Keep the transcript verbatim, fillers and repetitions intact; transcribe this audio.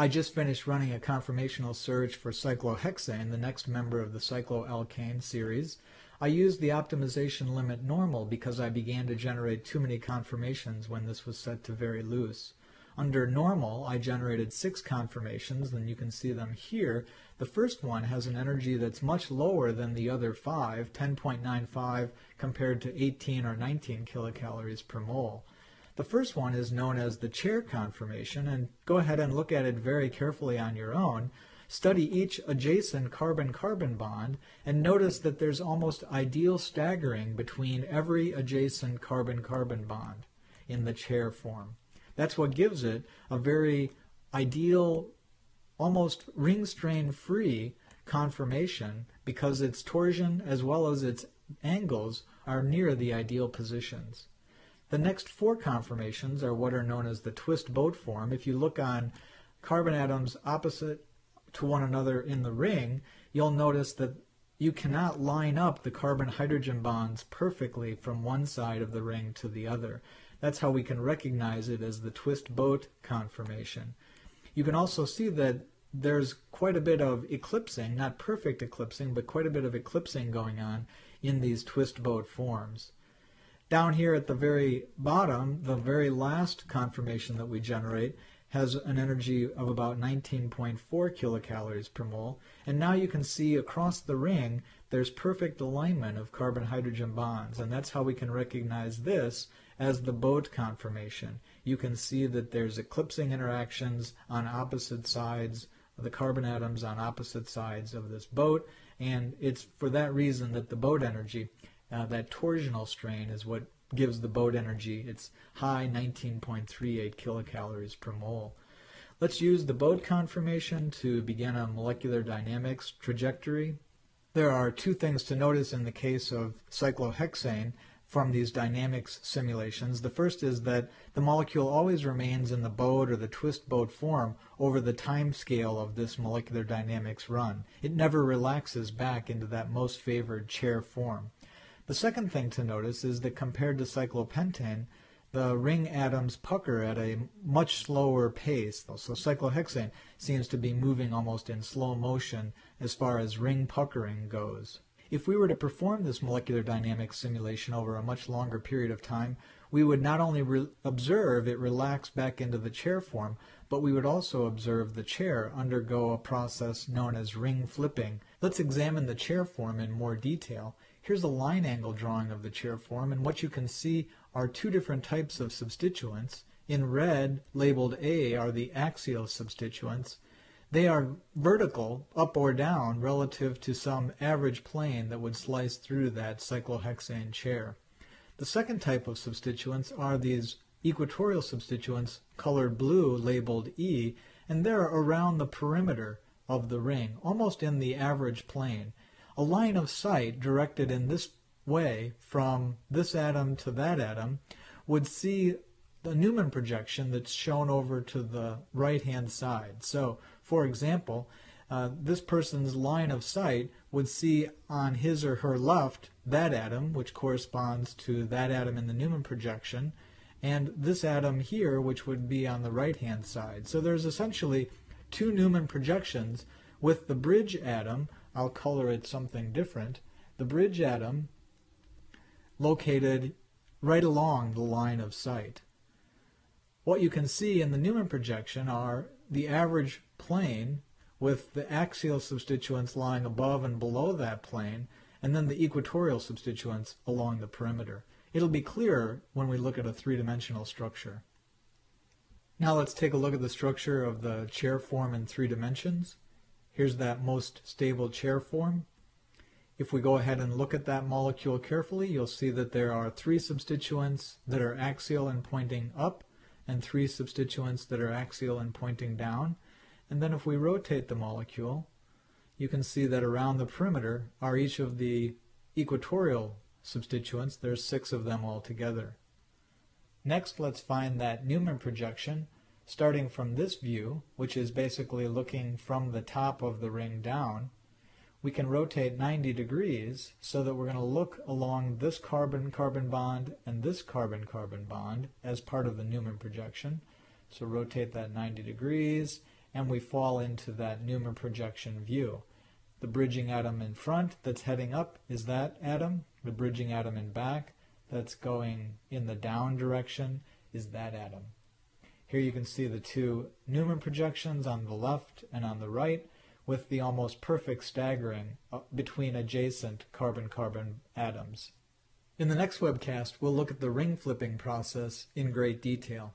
I just finished running a conformational search for cyclohexane, the next member of the cycloalkane series. I used the optimization limit normal because I began to generate too many conformations when this was set to very loose. Under normal, I generated six conformations, and you can see them here. The first one has an energy that's much lower than the other five, ten point nine five compared to eighteen or nineteen kilocalories per mole. The first one is known as the chair conformation, and go ahead and look at it very carefully on your own. Study each adjacent carbon-carbon bond, and notice that there's almost ideal staggering between every adjacent carbon-carbon bond in the chair form. That's what gives it a very ideal, almost ring-strain-free conformation, because its torsion as well as its angles are near the ideal positions. The next four conformations are what are known as the twist boat form. If you look on carbon atoms opposite to one another in the ring, you'll notice that you cannot line up the carbon-hydrogen bonds perfectly from one side of the ring to the other. That's how we can recognize it as the twist boat conformation. You can also see that there's quite a bit of eclipsing, not perfect eclipsing, but quite a bit of eclipsing going on in these twist boat forms. Down here at the very bottom, the very last conformation that we generate has an energy of about nineteen point four kilocalories per mole. And now you can see across the ring, there's perfect alignment of carbon-hydrogen bonds. And that's how we can recognize this as the boat conformation. You can see that there's eclipsing interactions on opposite sides, the carbon atoms on opposite sides of this boat. And it's for that reason that the boat energy, Uh, that torsional strain, is what gives the boat energy its high nineteen point three eight kilocalories per mole. Let's use the boat conformation to begin a molecular dynamics trajectory. There are two things to notice in the case of cyclohexane from these dynamics simulations. The first is that the molecule always remains in the boat or the twist boat form over the time scale of this molecular dynamics run. It never relaxes back into that most favored chair form. The second thing to notice is that compared to cyclopentane, the ring atoms pucker at a much slower pace. So cyclohexane seems to be moving almost in slow motion as far as ring puckering goes. If we were to perform this molecular dynamics simulation over a much longer period of time, we would not only re- observe it relax back into the chair form, but we would also observe the chair undergo a process known as ring flipping. Let's examine the chair form in more detail. Here's a line angle drawing of the chair form, and what you can see are two different types of substituents. In red, labeled A, are the axial substituents. They are vertical, up or down, relative to some average plane that would slice through that cyclohexane chair. The second type of substituents are these equatorial substituents, colored blue, labeled E, and they're around the perimeter of the ring, almost in the average plane. A line of sight directed in this way from this atom to that atom would see the Newman projection that's shown over to the right-hand side. So, for example, uh, this person's line of sight would see on his or her left that atom, which corresponds to that atom in the Newman projection, and this atom here, which would be on the right-hand side. So there's essentially two Newman projections with the bridge atom, I'll color it something different, the bridge atom located right along the line of sight. What you can see in the Newman projection are the average plane with the axial substituents lying above and below that plane, and then the equatorial substituents along the perimeter. It'll be clearer when we look at a three-dimensional structure. Now let's take a look at the structure of the chair form in three dimensions. Here's that most stable chair form. If we go ahead and look at that molecule carefully, you'll see that there are three substituents that are axial and pointing up, and three substituents that are axial and pointing down. And then if we rotate the molecule, you can see that around the perimeter are each of the equatorial substituents. There's six of them altogether. Next, let's find that Newman projection, starting from this view, which is basically looking from the top of the ring down. We can rotate ninety degrees so that we're going to look along this carbon-carbon bond and this carbon-carbon bond as part of the Newman projection. So rotate that ninety degrees, and we fall into that Newman projection view. The bridging atom in front that's heading up is that atom. The bridging atom in back that's going in the down direction is that atom. Here you can see the two Newman projections on the left and on the right, with the almost perfect staggering between adjacent carbon-carbon atoms. In the next webcast, we'll look at the ring flipping process in great detail.